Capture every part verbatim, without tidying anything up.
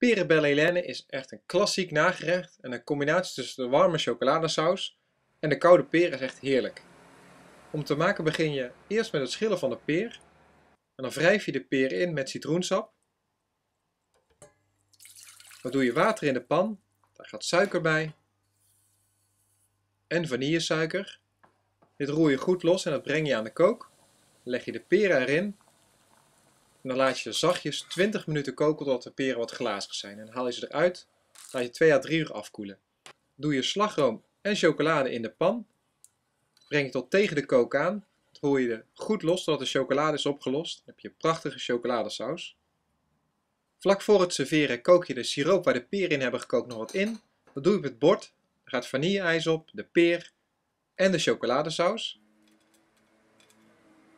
Peren Belle Hélène is echt een klassiek nagerecht en de combinatie tussen de warme chocoladesaus en de koude peer is echt heerlijk. Om te maken begin je eerst met het schillen van de peer en dan wrijf je de peer in met citroensap. Dan doe je water in de pan, daar gaat suiker bij en vanillesuiker. Dit roer je goed los en dat breng je aan de kook. Dan leg je de peren erin. En dan laat je ze zachtjes twintig minuten koken totdat de peren wat glazig zijn. En dan haal je ze eruit, laat je twee à drie uur afkoelen. Doe je slagroom en chocolade in de pan. Breng je tot tegen de kook aan. Dan roer je er goed los totdat de chocolade is opgelost. Dan heb je prachtige chocoladesaus. Vlak voor het serveren kook je de siroop waar de peren in hebben gekookt nog wat in. Dat doe je op het bord. Er gaat vanilleijs op, de peer en de chocoladesaus.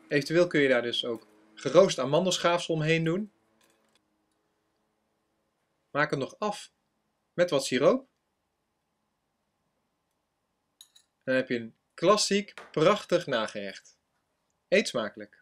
Eventueel kun je daar dus ook geroost amandelschaafsel omheen doen. Maak het nog af met wat siroop. Dan heb je een klassiek, prachtig nagerecht. Eet smakelijk!